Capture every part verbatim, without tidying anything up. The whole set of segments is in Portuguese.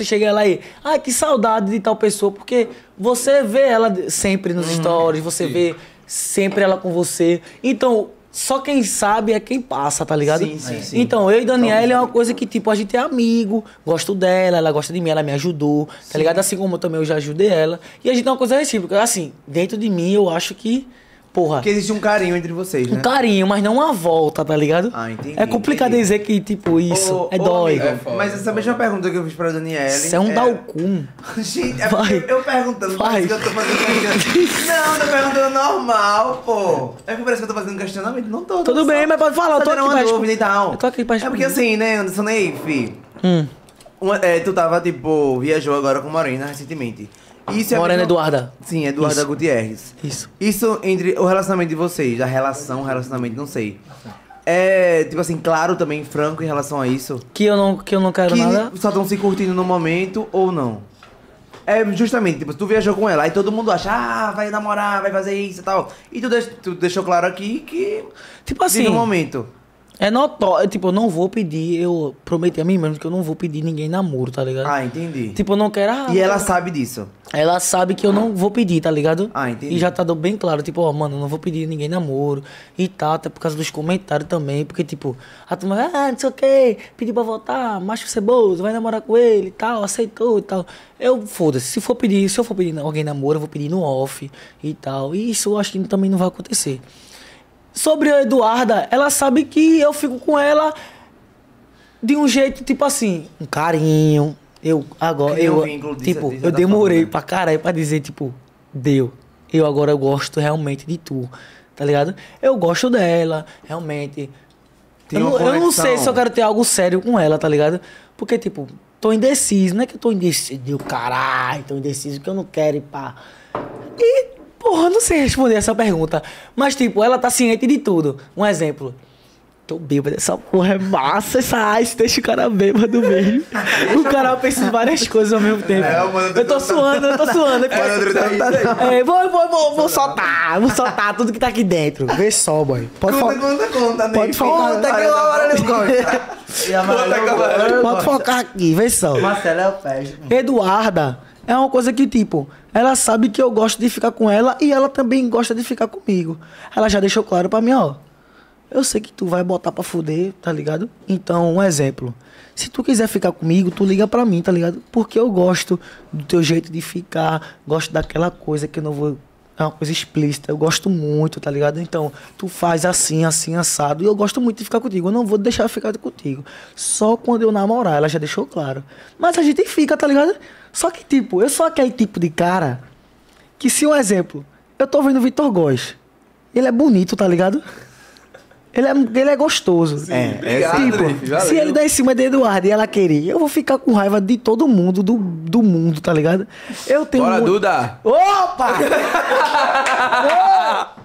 Você chega lá e, ah, que saudade de tal pessoa, porque você vê ela sempre nos stories, você sim. vê sempre ela com você. Então, só quem sabe é quem passa, tá ligado? Sim, sim, sim. Então, eu e Daniela então, é uma coisa que, tipo, a gente é amigo, gosto dela, ela gosta de mim, ela me ajudou, tá sim. ligado? Assim como eu também eu já ajudei ela. E a gente é uma coisa recíproca. Assim, dentro de mim, eu acho que, porra... Porque existe um carinho entre vocês, né? Um carinho, mas não uma volta, tá ligado? Ah, entendi. É complicado entendi. dizer que, tipo, isso ô, é ô, dói. Amigo, é foda, mas essa foda. mesma pergunta que eu fiz pra Daniela... Isso é um é... dalcum. Gente, é porque eu perguntando, parece que eu tô fazendo... Não, tô perguntando normal, pô. É que parece que eu tô fazendo questionamento, não tô. Tudo bem, só. mas pode falar, eu tô, aqui uma pra dúvida e tal. eu tô aqui pra É porque assim, né, Anderson Neiff? Hum. Uma, é, tu tava, tipo, viajou agora com Morena recentemente. Isso é Morena mesma... Eduarda. Sim, Eduarda Isso. Gutierrez. Isso. Isso entre o relacionamento de vocês, a relação, relacionamento, não sei. É, tipo assim, claro também, franco em relação a isso. Que eu não, que eu não quero que nada. Só estão se curtindo no momento ou não? É justamente, tipo, tu viajou com ela e todo mundo acha, ah, vai namorar, vai fazer isso e tal. E tu, deix, tu deixou claro aqui que... Tipo assim... No momento. É notório, tipo, eu não vou pedir, eu prometi a mim mesmo que eu não vou pedir ninguém namoro, tá ligado? Ah, entendi. Tipo, eu não quero... Ah, e ela quero... sabe disso? Ela sabe que eu não vou pedir, tá ligado? Ah, entendi. E já tá bem claro, tipo, ó, mano, eu não vou pedir ninguém namoro e tal, até por causa dos comentários também, porque, tipo, a turma, ah, não sei o que, pediu pra voltar, macho ceboso, vai namorar com ele e tal, aceitou e tal. Eu, foda-se, se for pedir, se eu for pedir alguém namoro, eu vou pedir no off e tal, e isso eu acho que também não vai acontecer. Sobre a Eduarda, ela sabe que eu fico com ela de um jeito, tipo assim, um carinho. Eu agora, eu, um vínculo, tipo, disso, eu demorei forma, né? pra caralho pra dizer, tipo, deu. Eu agora eu gosto realmente de tu, tá ligado? Eu gosto dela, realmente. Eu não, eu não sei se eu quero ter algo sério com ela, tá ligado? Porque, tipo, tô indeciso. Não é que eu tô indeciso, caralho, tô indeciso que eu não quero ir pra... E... Porra, não sei responder essa pergunta. Mas, tipo, ela tá ciente de tudo. Um exemplo. Tô bêbado, essa porra é massa, essa ice deixa o cara bêbado mesmo. O cara pensa em várias coisas ao mesmo tempo. É, mano, eu tô suando, eu tô suando. É, é, vou, vou, vou, vou soltar, vou soltar tudo que tá aqui dentro. Vê só, boy. Pode conta, conta, conta, né? Pode focar. Conta que eu amarelo gosto. Pode focar aqui, vê só. Marcelo é o pé. Eduarda é uma coisa que, tipo, ela sabe que eu gosto de ficar com ela e ela também gosta de ficar comigo. Ela já deixou claro pra mim, ó. Eu sei que tu vai botar pra fuder, tá ligado? Então, um exemplo. Se tu quiser ficar comigo, tu liga pra mim, tá ligado? Porque eu gosto do teu jeito de ficar, gosto daquela coisa que eu não vou... É uma coisa explícita, eu gosto muito, tá ligado? Então, tu faz assim, assim, assado, e eu gosto muito de ficar contigo, eu não vou deixar ficar contigo. Só quando eu namorar, ela já deixou claro. Mas a gente fica, tá ligado? Só que, tipo, eu sou aquele tipo de cara que, se um exemplo, eu tô vendo o Victor Goes, ele é bonito, tá ligado? Ele é, ele é gostoso. Sim, é, obrigado, tipo, Neiff, se ele der em cima de Eduarda e ela querer, eu vou ficar com raiva de todo mundo, do, do mundo, tá ligado? Eu tenho. Bora, um... Duda! Opa!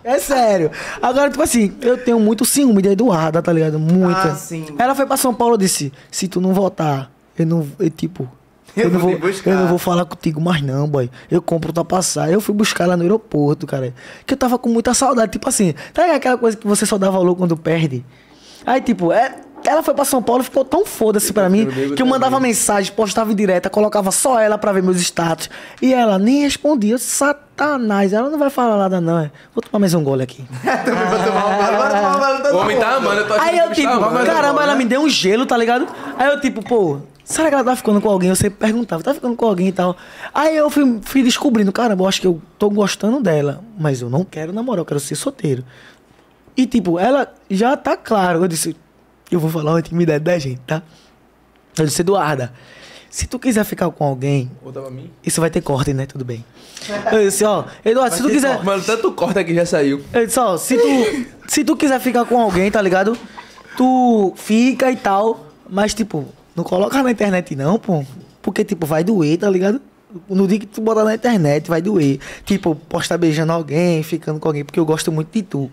É sério. Agora, tipo assim, eu tenho muito ciúme de Eduarda, tá ligado? Muita. Ah, sim. Ela foi pra São Paulo e disse: se tu não voltar, eu não. Eu, tipo. Eu, eu, não vou, eu não vou falar contigo mais não, boy. Eu compro tua passagem. Eu fui buscar ela no aeroporto, cara. Que eu tava com muita saudade. Tipo assim, tá ligado aquela coisa que você só dá valor quando perde? Aí, tipo, é, ela foi pra São Paulo e ficou tão foda-se pra mim que eu mandava mensagem, postava em direta, colocava só ela pra ver meus status. E ela nem respondia. Satanás. Ela não vai falar nada não, é. Vou tomar mais um gole aqui. Também vou tomar um gole. Bora tomar um gole. O homem tá amando. Eu tô Aí eu, tipo, caramba, ela me deu um gelo, tá ligado? Aí eu, tipo, pô... Será que ela tá ficando com alguém? Eu sempre perguntava, tá ficando com alguém e tal. Aí eu fui, fui descobrindo, caramba, eu acho que eu tô gostando dela. Mas eu não quero namorar, eu quero ser solteiro. E tipo, ela já tá claro. Eu disse, eu vou falar uma intimidade da gente, tá? Eu disse, Eduarda, se tu quiser ficar com alguém... Isso vai ter corte, né? Tudo bem. Eu disse, ó, Eduarda, se tu quiser... Mano, tanto corte aqui já saiu. Eu disse, ó, se tu, se tu quiser ficar com alguém, tá ligado? Tu fica e tal, mas tipo... Não coloca na internet não, pô. Porque, tipo, vai doer, tá ligado? No dia que tu botar na internet, vai doer. Tipo, postar beijando alguém, ficando com alguém. Porque eu gosto muito de tu.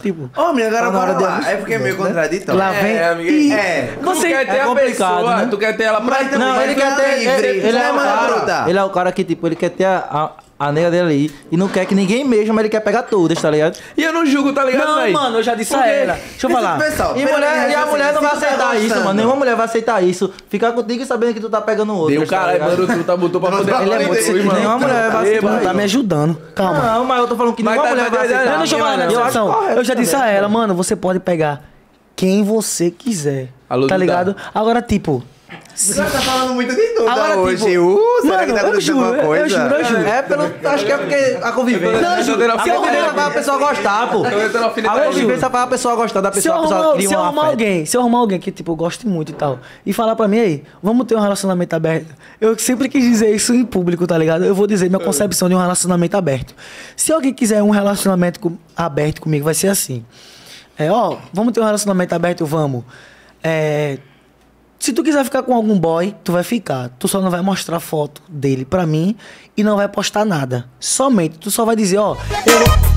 Tipo... Ô, minha agora bora lá. É porque é meio contraditório. Lá vem... É, amiga. E... É. Você quer ter é a pessoa, né? Tu quer ter ela... Pra... Mas não, ele quer ter... Ele, ele, ele, é é cara, ele é o cara que, tipo, ele quer ter a... a... a nega dele ali e não quer que ninguém mexa, mas ele quer pegar todas, tá ligado? E eu não julgo, tá ligado, velho? Não, mano, eu já disse a ela. Deixa eu falar. Pessoal, e, mulher, e a mulher não vai aceitar isso, mano. Nenhuma mulher vai aceitar isso. Ficar contigo e sabendo que tu tá pegando o outro. Deu caralho, mano, tu tá botou pra poder... Ele é muito ruim, mano. Nenhuma mulher vai aceitar isso. Tá me ajudando. Calma. Não, mas eu tô falando que nenhuma mulher vai aceitar. Deixa eu falar na situação. Eu já disse a ela, mano, você pode pegar quem você quiser, tá ligado? Agora, tipo... Você tá falando muito de tudo hoje. Tipo, uh, será mano, que tá acontecendo alguma coisa? Eu juro, eu juro. É pelo, acho que é porque a convivência. Não, eu juro. A convivência faz a pessoa gostar, pô. A convivência faz a pessoa gostar da pessoa. Se eu arrumar, pessoa se eu arrumar alguém, se eu arrumar alguém que, tipo, eu gosto muito e tal, e falar pra mim aí, vamos ter um relacionamento aberto. Eu sempre quis dizer isso em público, tá ligado? Eu vou dizer minha concepção de um relacionamento aberto. Se alguém quiser um relacionamento com, aberto comigo, vai ser assim. É, ó, vamos ter um relacionamento aberto, vamos. É... Se tu quiser ficar com algum boy, tu vai ficar. Tu só não vai mostrar foto dele pra mim e não vai postar nada. Somente, tu só vai dizer, ó... Eu...